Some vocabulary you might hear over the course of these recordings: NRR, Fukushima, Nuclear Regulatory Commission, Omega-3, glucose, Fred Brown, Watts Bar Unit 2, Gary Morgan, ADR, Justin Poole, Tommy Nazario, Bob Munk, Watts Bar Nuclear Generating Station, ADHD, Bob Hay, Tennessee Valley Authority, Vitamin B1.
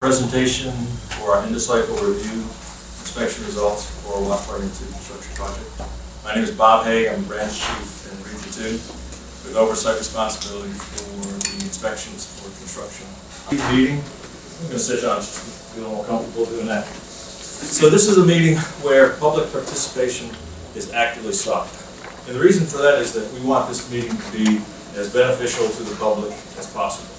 Presentation for our end-of-cycle review inspection results for Watts Bar Unit 2 construction project. My name is Bob Hay. I'm branch chief in Region 2 with oversight responsibility for the inspections for construction. Meeting. I'm going to sit down. Just feel more comfortable doing that. So this is a meeting where public participation is actively sought. And the reason for that is that we want this meeting to be as beneficial to the public as possible.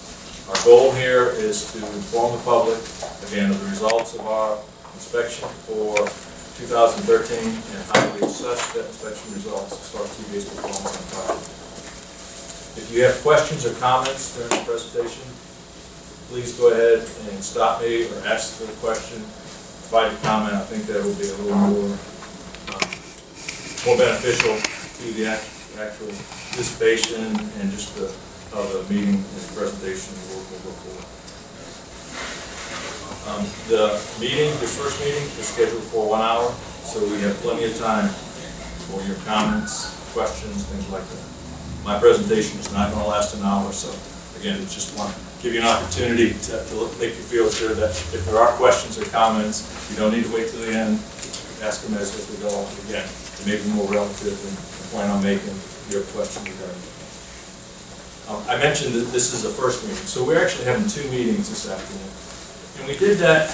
Our goal here is to inform the public, again, of the results of our inspection for 2013 and how we assess that inspection results to start TVA's performance on project. If you have questions or comments during the presentation, please go ahead and stop me or ask the question. If I can comment, I think that will be a little more beneficial to the actual participation and just the, the meeting and the presentation will go forward. The meeting, this first meeting, is scheduled for 1 hour, so we have plenty of time for your comments, questions, things like that. My presentation is not going to last an hour, so again, it's just one. Give you an opportunity to make you feel sure that if there are questions or comments, you don't need to wait till the end. Ask them as we go on again. It may be more relative than the point I'm making, your question regarding it. I mentioned that this is a first meeting, so we're actually having 2 meetings this afternoon. And we did that,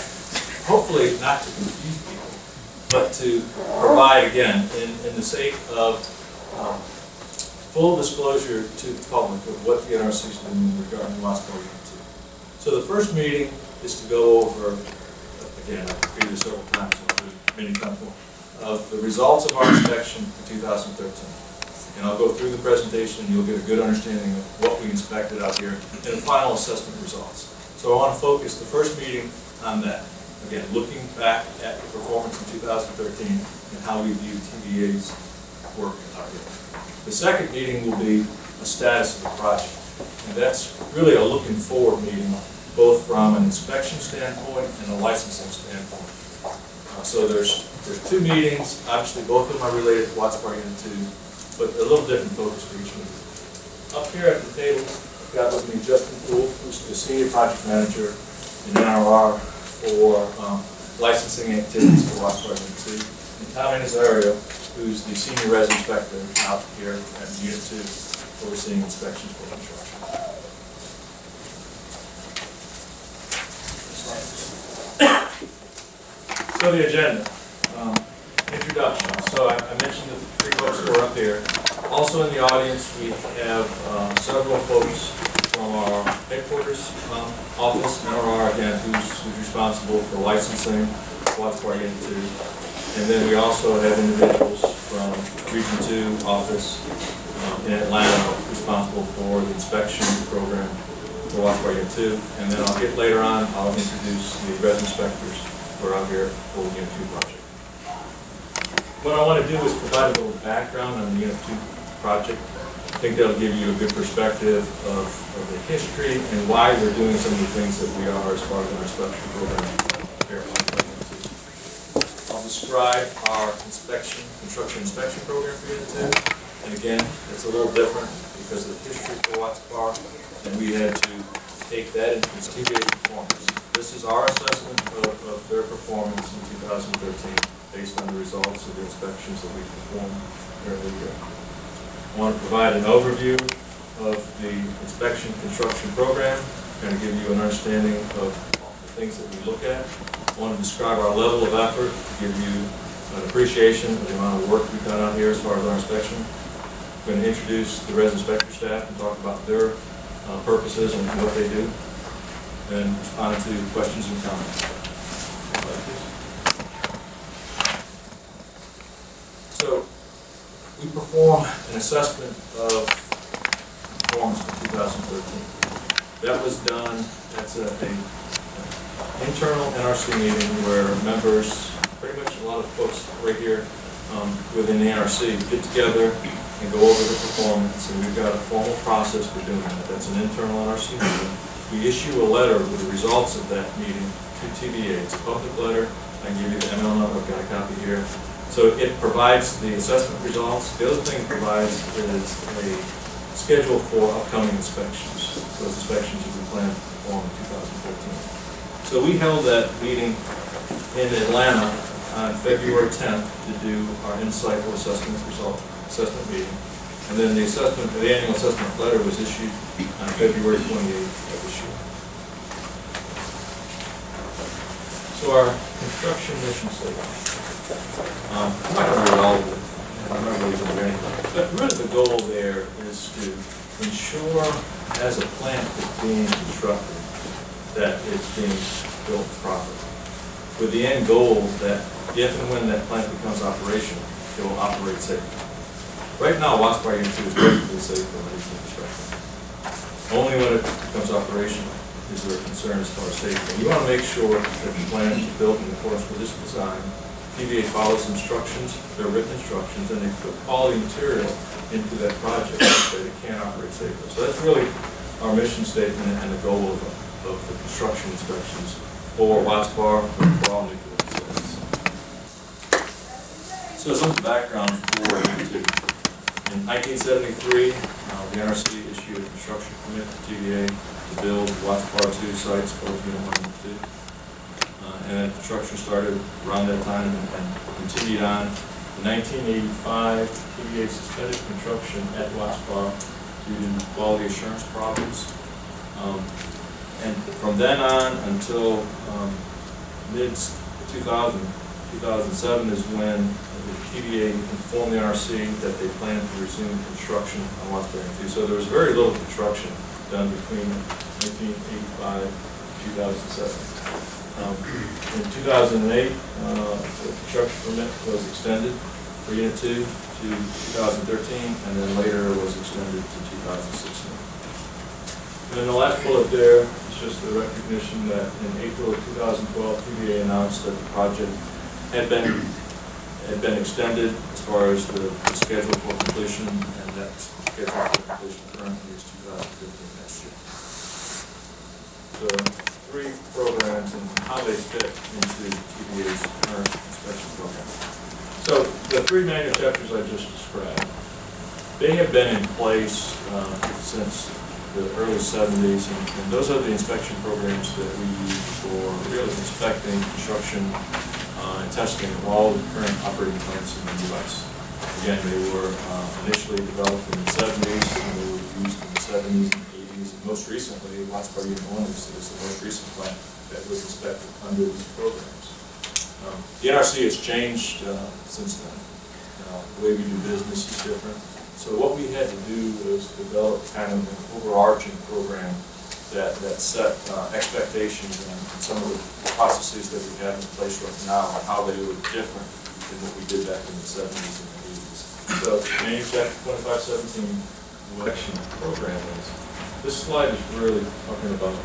hopefully not to confuse people, but to provide, again, in the sake of full disclosure to the public of what the NRC is doing regarding Watts Bar Unit 2. So the first meeting is to go over, again, I've repeated this several times, many times more, of the results of our inspection for 2013. And I'll go through the presentation and you'll get a good understanding of what we inspected out here and the final assessment results. So I want to focus the first meeting on that. Again, looking back at the performance in 2013 and how we view TVA's work out here. The second meeting will be a status of the project. And that's really a looking forward meeting, both from an inspection standpoint and a licensing standpoint. So there's 2 meetings. Obviously, both of them are related to Watts Bar Unit 2, but a little different focus for each meeting. Up here at the table, I've got with me Justin Poole, who's the senior project manager in NRR for licensing activities for Watts Bar Unit 2, and Tommy Nazario, who's the senior res inspector out here at Unit 2, overseeing inspections for construction. So the agenda, introduction. So I mentioned the 3 folks who are up here. Also in the audience, we have several folks from our headquarters office, NRR, again, who's responsible for licensing, Watts Bar Unit 2. And then we also have individuals from Region 2 office in Atlanta responsible for the inspection program for Watts Bar Unit 2. And then I'll get later on, I'll introduce the res inspectors who are out here for the Unit 2 project. What I want to do is provide a little background on the Unit 2 project. I think that'll give you a good perspective of the history and why we're doing some of the things that we are as far as our inspection program here. Describe our inspection, construction inspection program for Unit 2. And again, it's a little different because of the history for Watts Bar, and we had to take that into TVA performance. This is our assessment of their performance in 2013 based on the results of the inspections that we performed during the year. I want to provide an overview of the inspection construction program, kind of give you an understanding of the things that we look at. I want to describe our level of effort to give you an appreciation of the amount of work we've done out here as far as our inspection. I'm going to introduce the res inspector staff and talk about their purposes and what they do, and respond to questions and comments. So we perform an assessment of performance for 2013. That was done, that's a internal NRC meeting where members, pretty much a lot of folks right here within the NRC, get together and go over the performance, and we've got a formal process for doing that. That's an internal NRC meeting. We issue a letter with the results of that meeting to TVA. It's a public letter. I can give you the ML number. I've got a copy here. So it provides the assessment results. The other thing it provides is a schedule for upcoming inspections. Those inspections have been planned for in 2014. So we held that meeting in Atlanta on February 10th to do our insightful assessment result assessment meeting. And then the assessment, the annual assessment letter was issued on February 28th of this year. So our construction mission statement. I'm not going to read all of it. I'm not going to read anything. But really the goal there is to ensure as a plant is being constructed that it's being built properly, with the end goal that if and when that plant becomes operational, it will operate safely. Right now, Watts Bar Unit 2 is perfectly safe for leasing construction. Only when it becomes operational is there a concern as far as safety. And you want to make sure that the plant is built in accordance with this design. TVA follows instructions, they're written instructions, and they put all the material into that project so that it can operate safely. So that's really our mission statement and the goal of the construction inspections for Watts Bar and for all nuclear facilities. So some background for Unit 2. In 1973, the NRC issued a construction permit to TVA to build Watts Bar 2 sites, both Unit 1 and 2. And construction started around that time and continued on. In 1985, TVA suspended construction at Watts Bar due to quality assurance problems. And from then on until mid-2007 is when the TVA informed the NRC that they planned to resume construction on Watts Bar 2. So there was very little construction done between 1985 and 2007. In 2008, the construction permit was extended for Unit 2 to 2013, and then later was extended to 2016. And then the last bullet there is just the recognition that in April of 2012, TVA announced that the project had been extended as far as the schedule for completion, and that schedule for completion currently is 2015 next year. So, three programs and how they fit into TVA's current inspection program. So the three manual chapters I just described, they have been in place since the early 70s, and those are the inspection programs that we use for really inspecting, construction, and testing of all the current operating plants in the U.S. Again, they were initially developed in the 70s, and they were used in the 70s. Most recently, Watts Bar Unit 1 is the most recent plant that was inspected under these programs. The NRC has changed since then. The way we do business is different. So what we had to do was develop kind of an overarching program that set expectations and some of the processes that we have in place right now and how they were different than what we did back in the 70s and the 80s. So the Manufacturing 2517 election program is. This slide is really talking about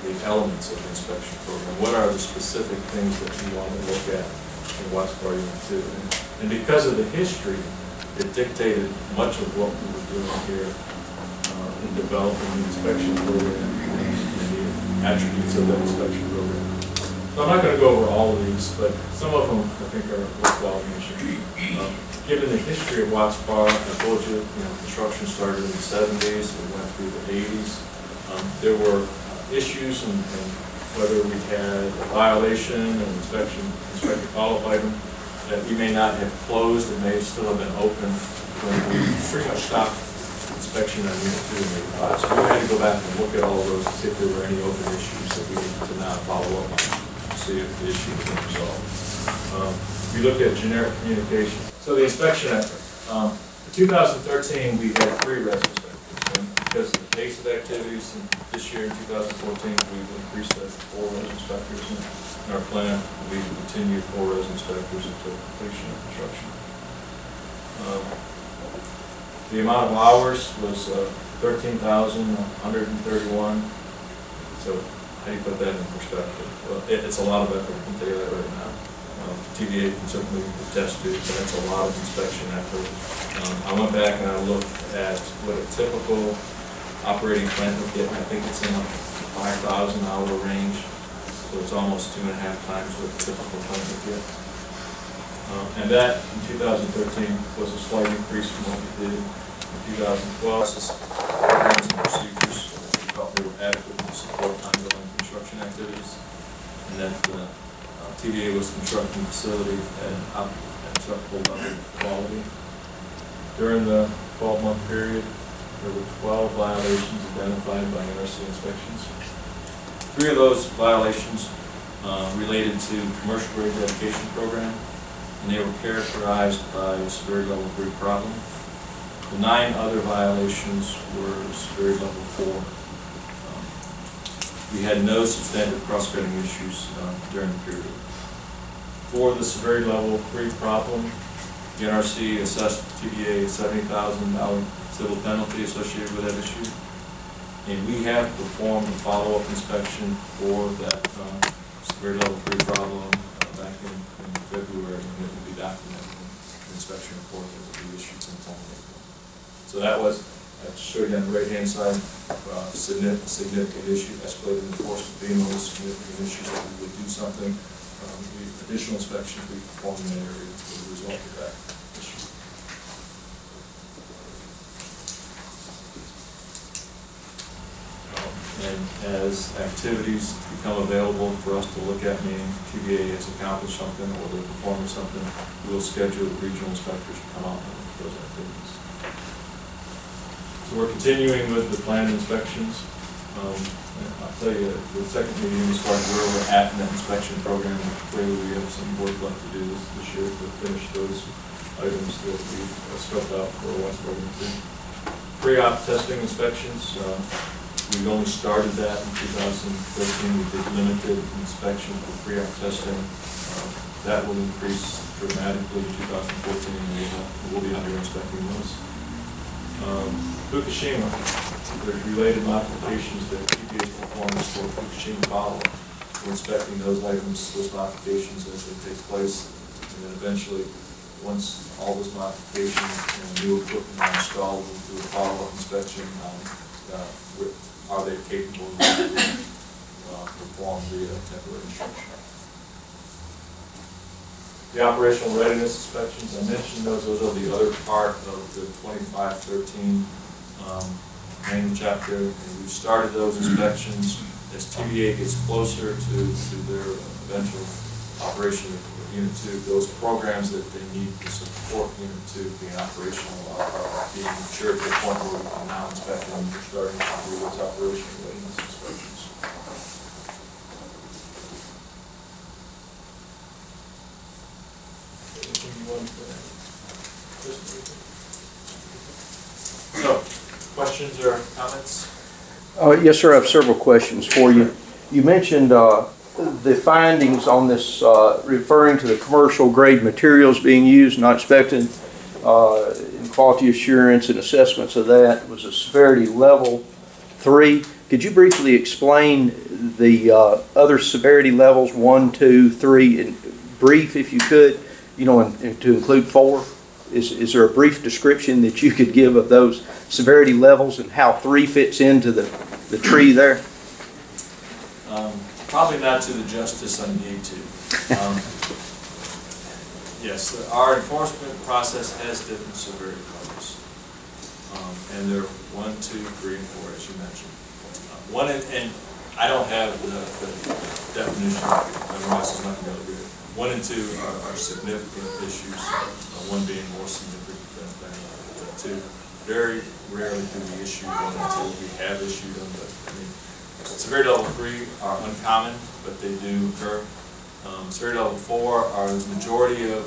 the elements of the inspection program. What are the specific things that we want to look at in Watts Bar Unit 2? And because of the history, it dictated much of what we were doing here in developing the inspection program and the attributes of that inspection program. So I'm not going to go over all of these, but some of them I think are worthwhile mentioning. Given the history of Watts Bar, I told you, construction started in the 70s, it went through the 80s. There were issues in whether we had a violation, an inspection follow-up item that we may not have closed, it may still have been open when we pretty much stopped inspection on Unit 2 and 85. So we had to go back and look at all of those to see if there were any open issues that we needed to not follow up on to see if the issue was resolved. We looked at generic communication. So the inspection effort. In 2013, we had 3 retrospectives. And because of the pace of activities, and this year in 2014, we've increased that to 4 retrospectives in our plan. We continue 4 retrospectives until completion of construction. The amount of hours was 13,131. So how do you put that in perspective? Well, it's a lot of effort. I can tell you that right now. TVA can certainly attest to, but that's a lot of inspection effort. I went back and I looked at what a typical operating plant would get, and I think it's in the 5,000 hour range, so it's almost 2.5 times what a typical plant would get. And that, in 2013, was a slight increase from what we did in 2012. Procedures we felt they were adequate to support ongoing construction activities, and that the TVA was constructing the facility at an acceptable level of quality. During the 12-month period, there were 12 violations identified by NRC inspections. 3 of those violations related to the commercial grade dedication program, and they were characterized by a severity level 3 problem. The 9 other violations were severity level 4. We had no substantive cross-grading issues during the period. For the severity level 3 problem, the NRC assessed TVA a $70,000 civil penalty associated with that issue. And we have performed a follow-up inspection for that severity level 3 problem back in February, and it will be documented in the inspection report that will be issued in April. So that was, I showed you on the right-hand side, significant issue, escalated enforcement being one of those significant issues that we would do something. The additional inspections we performed in that area will result in that issue. And as activities become available for us to look at, meaning TVA has accomplished something or they're performing something, we'll schedule regional inspectors to come out and look at those activities. So we're continuing with the planned inspections. I'll tell you, the second meeting was like where we're at in that inspection program. Clearly we have some work left to do this year to finish those items that we scoped out for Watts Bar Unit 2. Pre-op testing inspections. We've only started that in 2013. We did limited inspection for pre-op testing. That will increase dramatically in 2014, and we'll be under-inspecting those. Fukushima. There's related modifications that TVA performs for Fukushima follow-up. We're inspecting those items, those modifications as they take place, and then eventually, once all those modifications and new equipment are installed, we'll do a follow-up inspection. Are they capable of performing the temporary instruction? The operational readiness inspections, I mentioned those are the other part of the 2513 main chapter. And we've started those inspections as TVA gets closer to their eventual operation of Unit 2. Those programs that they need to support Unit 2 being operational are being matured to the point where we can now inspect them. We're starting to do those operational readiness inspections. Anything you want to add? So, questions or comments? Yes, sir. I have several questions for you. You mentioned the findings on this referring to the commercial grade materials being used, not expected in quality assurance and assessments of that was a severity level 3. Could you briefly explain the other severity levels 1, 2, 3 in brief, if you could, you know, and to include 4? Is there a brief description that you could give of those severity levels and how 3 fits into the tree there? Probably not to the justice I need to. Yes, our enforcement process has different severity levels. And they're 1, 2, 3, and 4, as you mentioned. And I don't have the definition of it. Otherwise, it's not going to be good. 1 and 2 are significant issues, 1 being more significant than 2. Very rarely do we issue 1 and 2. We have issued them, but I mean, severity level 3 are uncommon, but they do occur. Severity level 4 are the majority of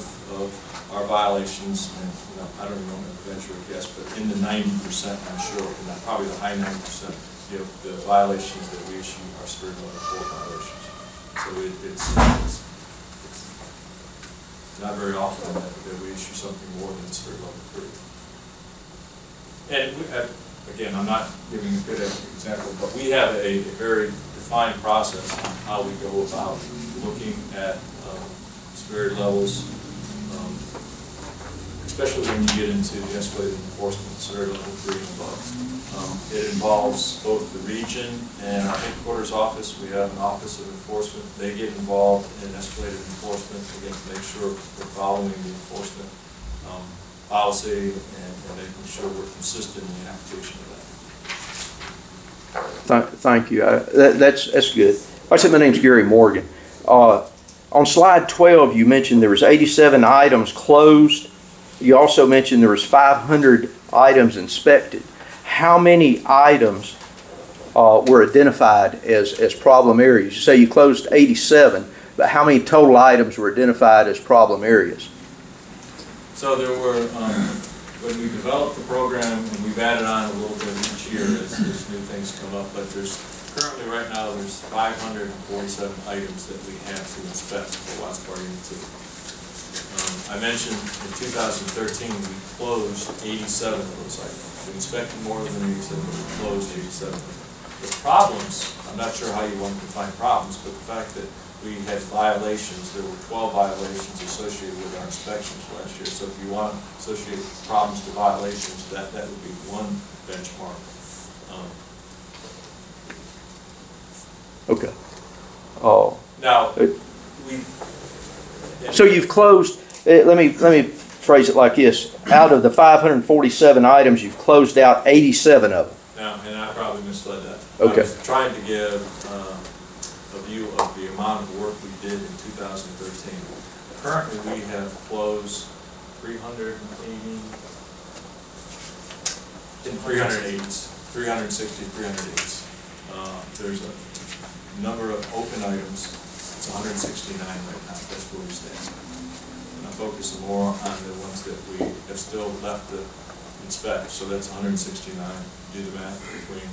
our violations, and you know, I don't even want to venture a guess, but in the 90%, I'm sure, and not probably the high 90%, you know, the violations that we issue are severity level 4 violations. So it's not very often that we issue something more than severity level 3. And we have, again, I'm not giving a good example, but we have a very defined process on how we go about looking at severity levels especially when you get into escalated enforcement scenario level 3 and above. It involves both the region and our headquarters office. We have an office of enforcement. They get involved in escalated enforcement, again, to make sure we're following the enforcement policy and making sure we're consistent in the application of that. Thank you. That's good. I said my name's Gary Morgan. On slide 12, you mentioned there was 87 items closed. You also mentioned there was 500 items inspected. How many items were identified as problem areas? You say you closed 87, but how many total items were identified as problem areas? So there were, when we developed the program, and we've added on a little bit each year as new things come up, but there's currently right now there's 547 items that we have to inspect for Watts Bar Unit 2. I mentioned in 2013 we closed 87 of those items. We inspected more than 87, but we closed 87 of them. The problems, I'm not sure how you want to define problems, but the fact that we had violations, there were 12 violations associated with our inspections last year. So if you want to associate problems to violations, that would be one benchmark. Okay. Oh. Now, so you've closed, let me phrase it like this. Out of the 547 items, you've closed out 87 of them. Now, and I probably misled that. Okay. I was trying to give a view of the amount of work we did in 2013. Currently, we have closed 360, 308s. There's a number of open items. It's 169 right now. That's where we stand. And I'm focusing more on the ones that we have still left to inspect. So that's 169. Do the math between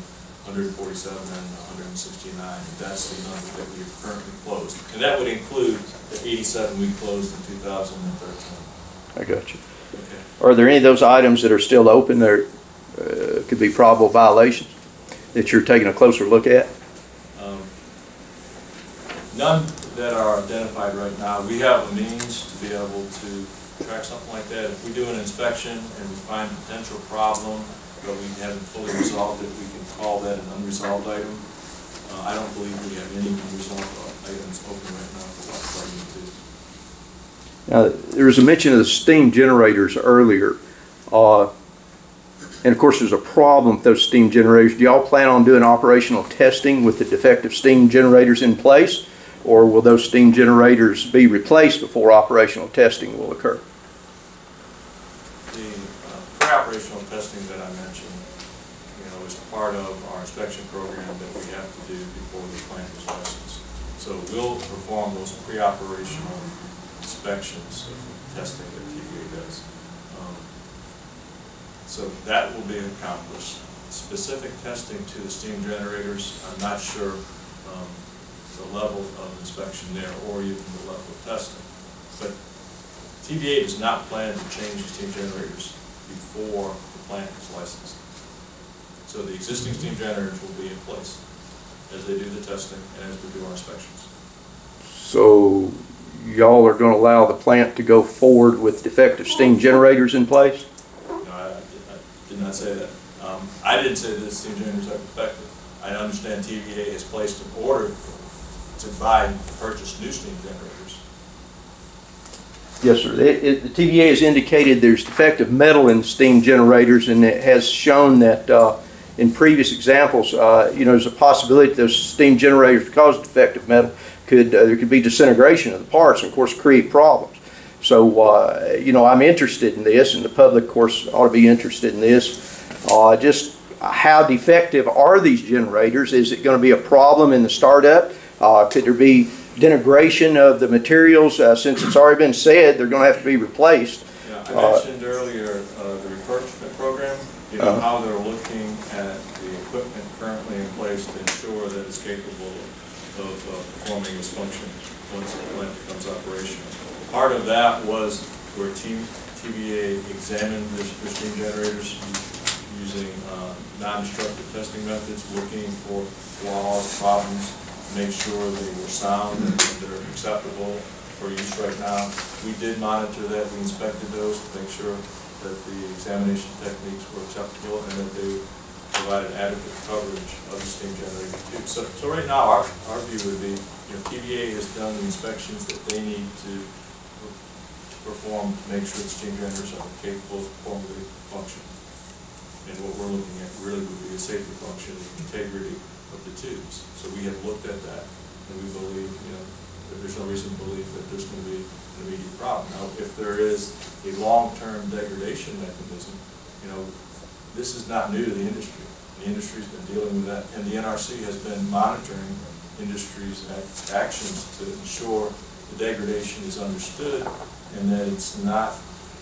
147 and 169. That's the number that we have currently closed. And that would include the 87 we closed in 2013. I got you. Okay. Are there any of those items that are still open that could be probable violations that you're taking a closer look at? None that are identified right now. We have a means to be able to track something like that. If we do an inspection and we find a potential problem but we haven't fully resolved it, we can call that an unresolved item. I don't believe we have any unresolved items open right now for Watts Bar Unit 2. Now, there was a mention of the steam generators earlier. And of course, there's a problem with those steam generators. Do y'all plan on doing operational testing with the defective steam generators in place? Or will those steam generators be replaced before operational testing will occur? The pre-operational testing that I mentioned, is part of our inspection program that we have to do before the plant is licensed. So we'll perform those pre-operational inspections of testing that TVA does. So that will be accomplished. Specific testing to the steam generators, I'm not sure the level of inspection there or even the level of testing. But TVA does not plan to change the steam generators before the plant is licensed. So the existing steam generators will be in place as they do the testing and as we do our inspections. So y'all are going to allow the plant to go forward with defective steam generators in place? I did not say that. I didn't say that steam generators are defective. I understand TVA has placed an order to buy and purchase new steam generators. Yes, sir. The TVA has indicated there's defective metal in steam generators, and it has shown that in previous examples, there's a possibility that those steam generators, because of defective metal, there could be disintegration of the parts, and of course create problems. So, I'm interested in this, and the public, of course, ought to be interested in this. Just how defective are these generators? Is it going to be a problem in the startup? Could there be denigration of the materials? Since it's already been said, they're going to have to be replaced. Yeah, I mentioned earlier the repurchasing program, how they're looking at the equipment currently in place to ensure that it's capable of performing its function once the plant becomes operational. Part of that was where TVA examined the steam generators using non-destructive testing methods, looking for flaws, problems, make sure they were sound and they're acceptable for use right now. We did monitor that. We inspected those to make sure that the examination techniques were acceptable and that they provided adequate coverage of the steam generator tube. So right now, our view would be, you know, TVA has done the inspections that they need to perform to make sure the steam generators are capable of performing the function. And what we're looking at really would be the safety function, the integrity of the tubes. So we have looked at that, and we believe, you know, there's no reason to believe that there's going to be an immediate problem. Now, if there is a long-term degradation mechanism, you know, this is not new to the industry. The industry's been dealing with that, and the NRC has been monitoring industry's actions to ensure the degradation is understood and that it's not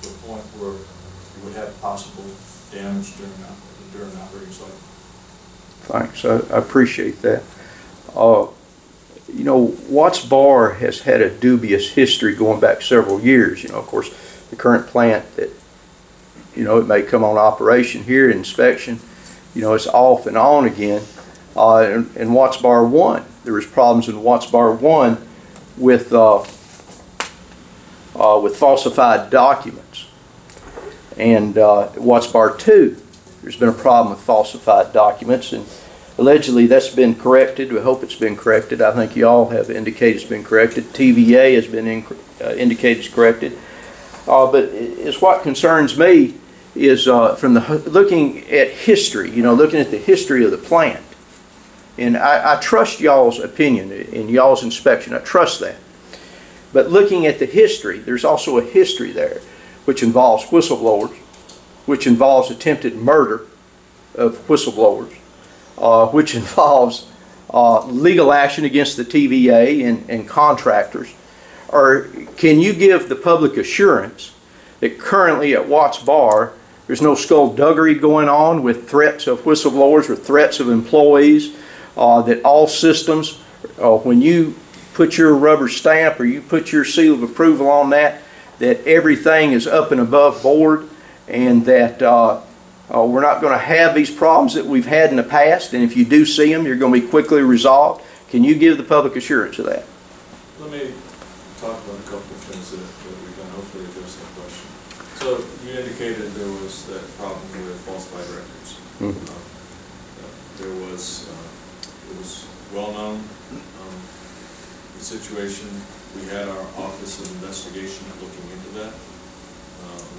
to the point where it would have possible damage during an operating cycle. Thanks. I appreciate that. You know, Watts Bar has had a dubious history going back several years. You know, of course, the current plant that, you know, it may come on operation here, inspection, you know, it's off and on again. And Watts Bar 1, there was problems in Watts Bar 1 with falsified documents. And Watts Bar 2, there's been a problem with falsified documents, and allegedly that's been corrected. We hope it's been corrected. I think you all have indicated it's been corrected. TVA has been indicated it's corrected. But it's what concerns me is from the looking at history, you know, looking at the history of the plant. And I trust y'all's opinion and y'all's inspection. I trust that. But looking at the history, there's also a history there which involves whistleblowers, which involves attempted murder of whistleblowers, which involves legal action against the TVA and contractors. Or can you give the public assurance that currently at Watts Bar there's no skullduggery going on with threats of whistleblowers or threats of employees, that all systems, when you put your rubber stamp or you put your seal of approval on that, that everything is up and above board, and that we're not going to have these problems that we've had in the past, and if you do see them, you're going to be quickly resolved? Can you give the public assurance of that? Let me talk about a couple of things that we've done, hopefully address that question. So you indicated there was that problem with falsified records. Mm-hmm. It was well known, the situation. We had our Office of Investigation looking into that.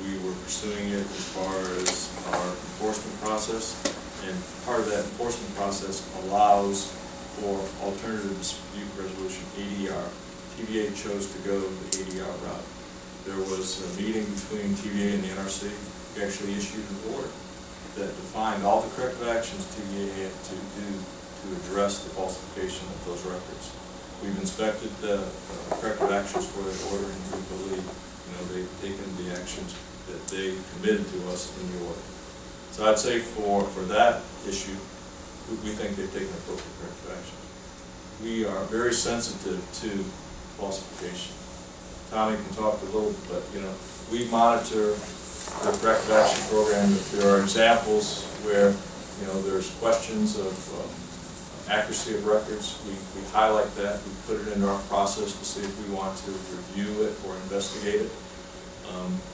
We were pursuing it as far as our enforcement process, and part of that enforcement process allows for alternative dispute resolution, ADR. TVA chose to go the ADR route. There was a meeting between TVA and the NRC. We actually issued an order that defined all the corrective actions TVA had to do to address the falsification of those records. We've inspected the corrective actions for that order, and we believe, you know, they've taken the actions that they committed to us in the order. So I'd say for that issue, we think they've taken appropriate corrective action. We are very sensitive to falsification. Tommy can talk a little, but you know, we monitor the corrective action program. If there are examples where, you know, there's questions of accuracy of records, we highlight that. We put it into our process to see if we want to review it or investigate it.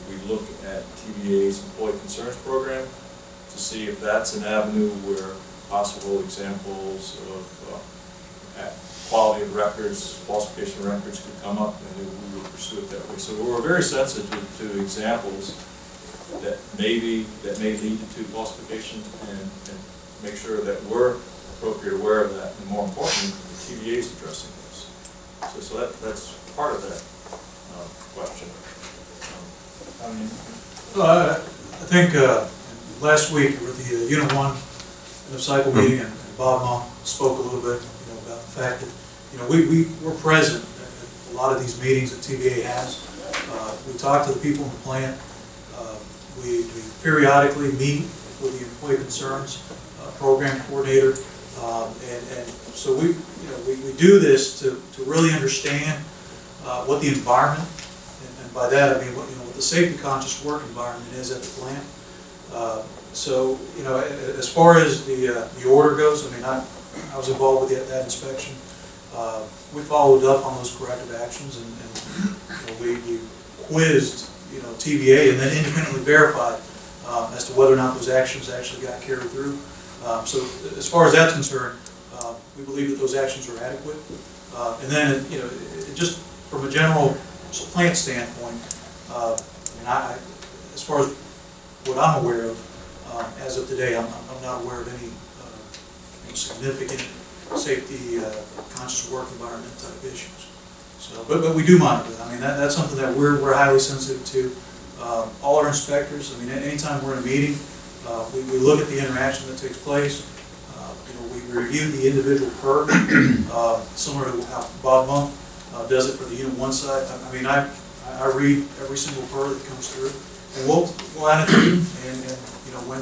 We look at TVA's Employee Concerns Program to see if that's an avenue where possible examples of quality of records, falsification of records could come up, and we would pursue it that way. So we're very sensitive to examples that may lead to falsification, and make sure that we're appropriately aware of that, and more importantly, the TVA is addressing this. So that's part of that question. I think last week at the Unit 1 in the cycle meeting, and Bob Munk spoke a little bit about the fact that, you know, we're present at a lot of these meetings that TVA has. We talk to the people in the plant. We periodically meet with the Employee Concerns Program Coordinator, and so we do this to really understand what the environment, and by that I mean what the safety conscious work environment is at the plant. So you know, as far as the order goes, I mean, I was involved with that inspection. We followed up on those corrective actions, and we quizzed, you know, TVA and then independently verified as to whether or not those actions actually got carried through. So as far as that's concerned, we believe that those actions are adequate. And then, you know, it just from a general plant standpoint, I mean, as far as what I'm aware of, as of today, I'm not aware of any significant safety, conscious work environment type issues. So, but we do monitor that. I mean, that's something that we're highly sensitive to. All our inspectors, I mean, anytime we're in a meeting, we look at the interaction that takes place. We review the individual perk, similar to how Bob Munk does it for the Unit 1 side. I mean, I read every single perk that comes through, and we'll annotate, and you know, when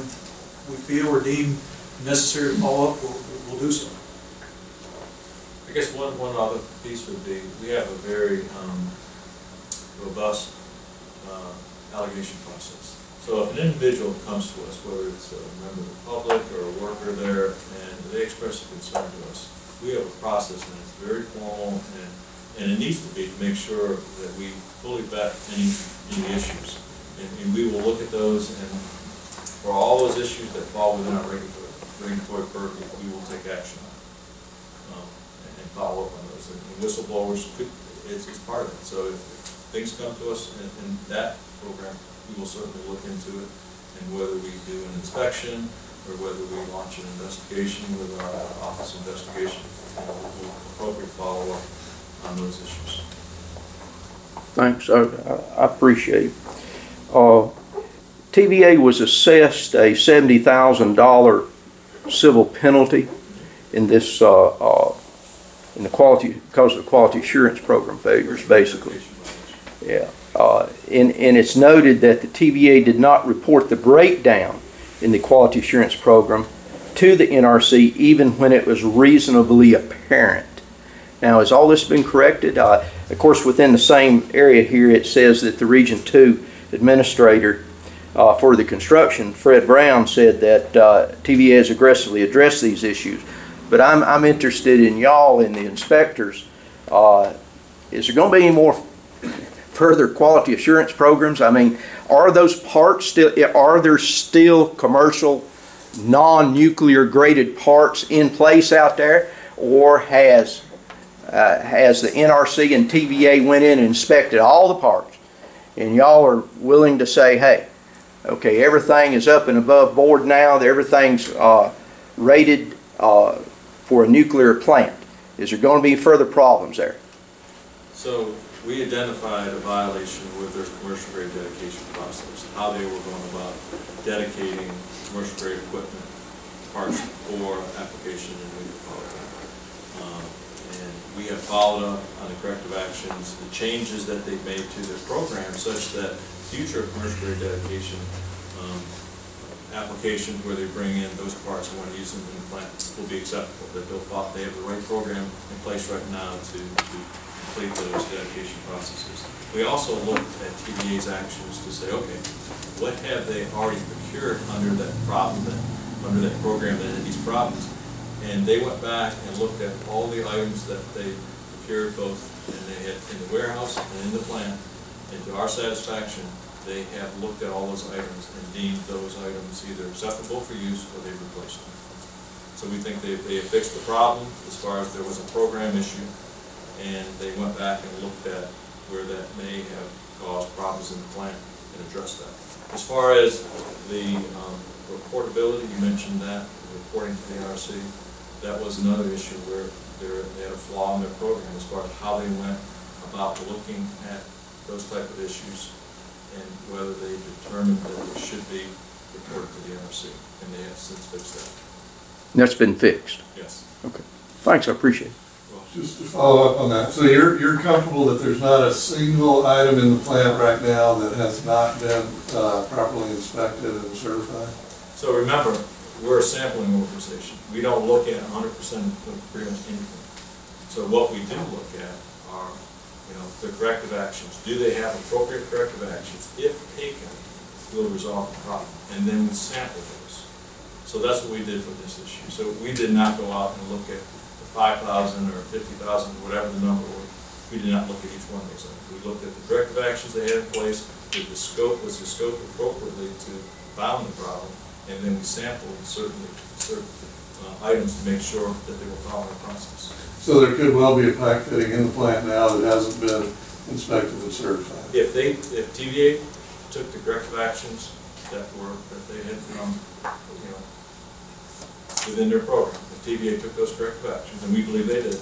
we feel or deem necessary to follow up, we'll do so. I guess one other piece would be we have a very robust allegation process. So if an individual comes to us, whether it's a member of the public or a worker there, and they express a concern to us, we have a process, and it's very formal, and it needs to be to make sure that we fully vet any issues. And we will look at those, and for all those issues that fall within our regulatory purview, we will take action on and follow up on those. And whistleblowers, it's part of it. So if things come to us in that program, we will certainly look into it, and whether we do an inspection or whether we launch an investigation with our office investigation, we'll appropriately follow up on those issues. Thanks. I appreciate it. TVA was assessed a $70,000 civil penalty in this in the quality, because of the quality assurance program failures, basically. Yeah. And it's noted that the TVA did not report the breakdown in the quality assurance program to the NRC, even when it was reasonably apparent. Now, has all this been corrected? Of course, within the same area here, it says that the Region 2 administrator for the construction, Fred Brown, said that TVA has aggressively addressed these issues. But I'm interested in y'all and the inspectors. Is there going to be any more further quality assurance programs? I mean, are those parts still, are there still commercial non-nuclear graded parts in place out there, or has the NRC and TVA went in and inspected all the parts, and y'all are willing to say, hey, okay, everything is up and above board now, everything's rated for a nuclear plant? Is there going to be further problems there? So we identified a violation with their commercial grade dedication process, how they were going about dedicating commercial grade equipment parts for application in nuclear power. And we have followed up on the corrective actions, the changes that they've made to their program, such that future commercial grade dedication applications where they bring in those parts and want to use them in the plant will be acceptable. That they have the right program in place right now to those dedication processes. We also looked at TVA's actions to say, okay, what have they already procured under that problem, under that program that had these problems? And they went back and looked at all the items that they procured, both in the warehouse and in the plant, and to our satisfaction, they have looked at all those items and deemed those items either acceptable for use or they've replaced them. So we think they have fixed the problem as far as there was a program issue, and they went back and looked at where that may have caused problems in the plant and addressed that. As far as the reportability, you mentioned that, reporting to the NRC, that was another issue where they had a flaw in their program as far as how they went about looking at those type of issues and whether they determined that it should be reported to the NRC, and they have since fixed that. That's been fixed? Yes. Okay. Thanks, I appreciate it. Just to follow up on that, so you're comfortable that there's not a single item in the plant right now that has not been properly inspected and certified? So remember, we're a sampling organization. We don't look at 100% of pretty much anything. So what we do look at are, you know, the corrective actions. Do they have appropriate corrective actions? If taken, will resolve the problem. And then we sample those. So that's what we did for this issue. So we did not go out and look at 5,000 or 50,000, whatever the number was, We did not look at each one of those items. We looked at the corrective actions they had in place, did the scope, was the scope appropriately to bound the problem, and then we sampled certain items to make sure that they were following the process. So there could well be a pipe fitting in the plant now that hasn't been inspected and certified. If they, if TVA took the corrective actions that were, that they had from, you know, within their program, if TVA took those corrective actions, and we believe they did,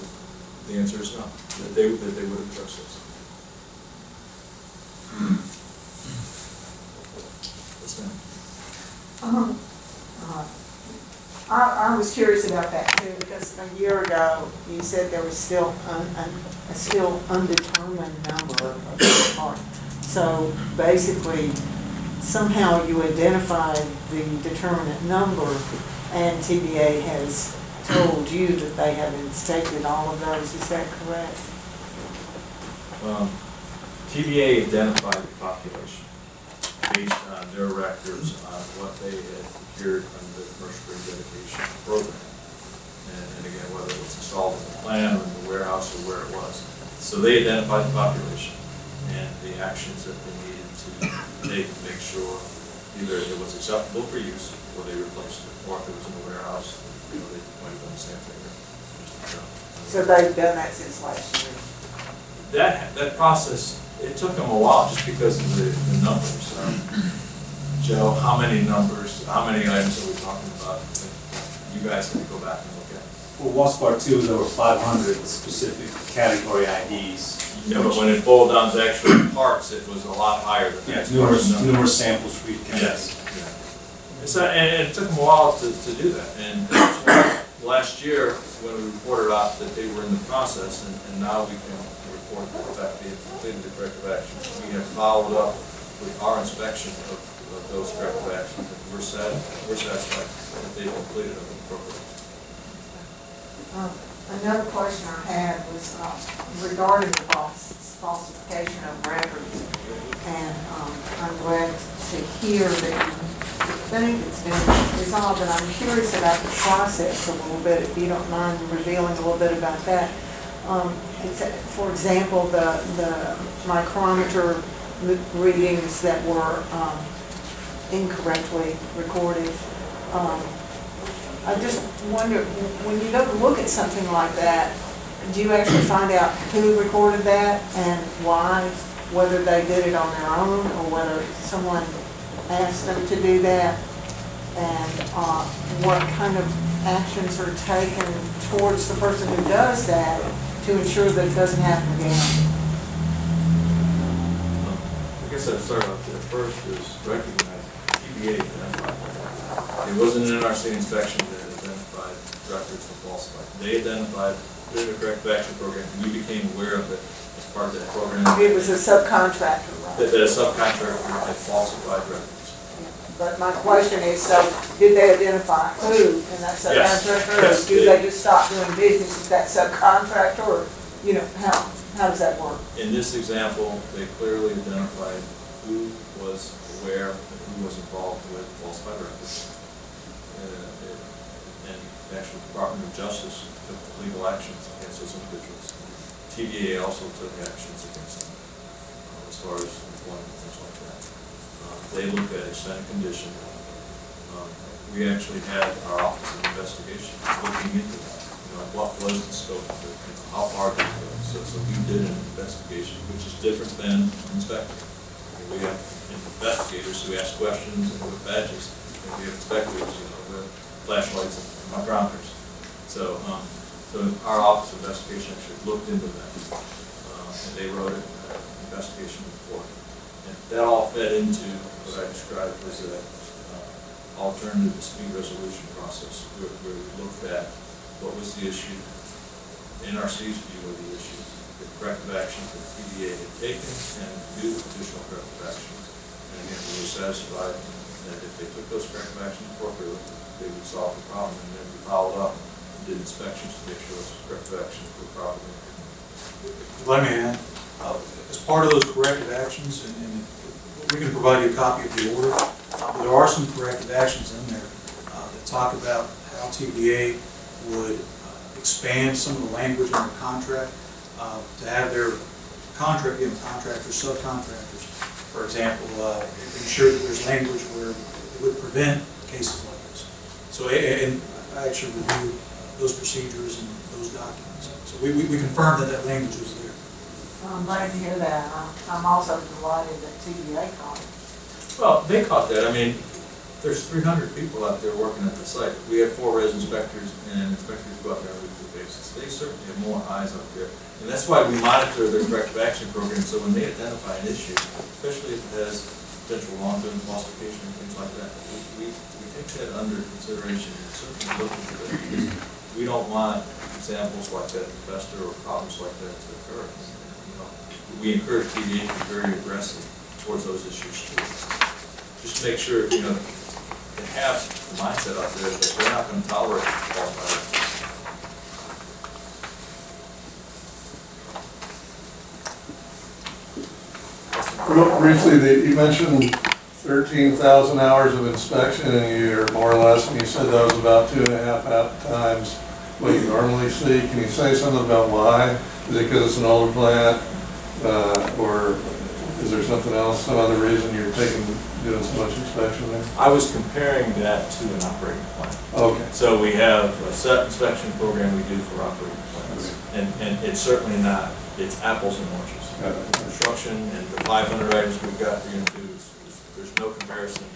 the answer is no, that they would have addressed this. Yes, ma'am. I was curious about that too, because a year ago you said there was still a still undetermined number of the part. So basically, somehow you identified the determinate number, and TVA has told you that they have inspected all of those. Is that correct? TVA identified the population based on their records on what they had procured under the commercial grid dedication program, and again whether it was installed in the plant or in the warehouse or where it was. So they identified the population and the actions that they needed to take to make sure either it was acceptable for use or they replaced it, or if it was in the warehouse. You know, they might have done the same thing. So they've done that since last year. That process, it took them a while just because of the numbers. Joe, how many items are we talking about? You guys can go back and look at it. Well, Watts Bar 2, there were 500 specific category IDs. Yeah, but when it boiled down to actual parts, it was a lot higher than that. Yeah, numerous samples for each category. Yes. Yeah. And it took them a while to do that. And last year, when we reported out that they were in the process, and now we can report that they have completed the corrective actions. We have followed up with our inspection of those corrective actions. We're satisfied that they've completed them appropriately. Another question I had was regarding the falsification of records. And I'm glad to hear that I think it's been resolved, but I'm curious about the process a little bit, if you don't mind revealing a little bit about that. For example, the micrometer readings that were incorrectly recorded. I just wonder, when you go to look at something like that, do you actually find out who recorded that and why, whether they did it on their own or whether someone ask them to do that, and what kind of actions are taken towards the person who does that to ensure that it doesn't happen again? I guess I'd start off there. First is recognize TVA identified. It wasn't an NRC inspection that identified records were falsified. They identified the corrective action program, and we became aware of it as part of that program. It was a subcontractor, right? That a subcontractor had falsified records. But my question is, so did they identify who in that subcontractor, yes. Or do they just stop doing business with that subcontractor, or, you know, how does that work? In this example, they clearly identified who was aware and who was involved with falsified records. The actual Department of Justice took legal actions against those individuals. TVA also took actions against them as far as employment and things like that. They looked at extent and condition. We actually had our Office of Investigation looking into that. You know, what was the scope of it? And how far did it go? So we did an investigation, which is different than inspecting. We have investigators who ask questions and with badges, and we have inspectors, you know, with flashlights and micrometers. So our Office of Investigation actually looked into that, and they wrote an investigation report. And that all fed into what I described as an alternative dispute resolution process, where we looked at what was the issue, NRC's view of the issue, the corrective actions that TVA had taken, and new additional corrective actions. And again, we were satisfied that if they took those corrective actions appropriately, they would solve the problem, and then we followed up and did inspections to make sure those corrective actions were properly. Let me add, as part of those corrective actions, and we can provide you a copy of the order, but there are some corrective actions in there that talk about how TVA would expand some of the language in the contract to have their contract, you know, contractors, subcontractors, for example, ensure that there's language where it would prevent cases like this. So, and I actually reviewed those procedures and those documents. So we confirmed that that language was there. Well, I'm glad to hear that. I'm also delighted that TVA caught it. Well, they caught that. I mean, there's 300 people out there working at the site. We have 4 res inspectors, and inspectors go out there on a weekly basis. They certainly have more eyes out there. And that's why we monitor their corrective action program, so when they identify an issue, especially if it has potential long-term falsification and things like that, we take that under consideration and certainly look into that. We don't want examples like that in investor or problems like that to occur. You know, we encourage TVA to be very aggressive towards those issues too. Just to make sure, you know, they have the mindset out there that they're not going to tolerate falsification. Real briefly, you mentioned 13,000 hours of inspection in a year, more or less, and you said that was about 2.5 times what you normally see. Can you say something about why? Is it because it's an older plant, or is there something else, some other reason you're doing so much inspection there? I was comparing that to an operating plant. Okay. So we have a set inspection program we do for operating plants, and it's certainly not, it's apples and oranges. Construction and the 500 items we've got for Unit 2, there's no comparison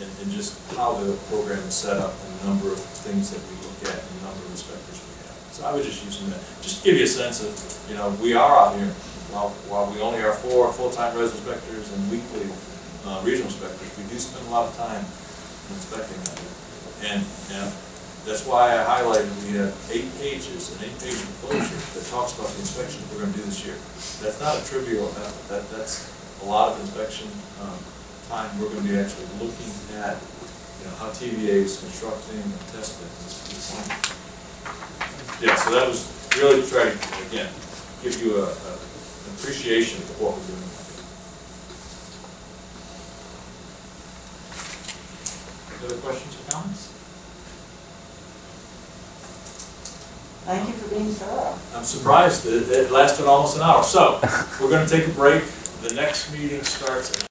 in just how the program is set up and the number of things that we look at and the number of inspectors we have. So I would just use that, just to give you a sense of, you know, we are out here, while we only are 4 full-time res inspectors and weekly regional inspectors, we do spend a lot of time inspecting that. And that's why I highlighted we have 8 pages, an 8-page enclosure that talks about the inspections we're going to do this year. That's not a trivial effort. That's a lot of inspection time we're going to be actually looking at, you know, how TVA is constructing and testing. Yeah, so that was really to try to, again, give you an appreciation of what we're doing. Other questions or comments? Thank you for being thorough. I'm surprised that it lasted almost an hour. So, we're going to take a break. The next meeting starts at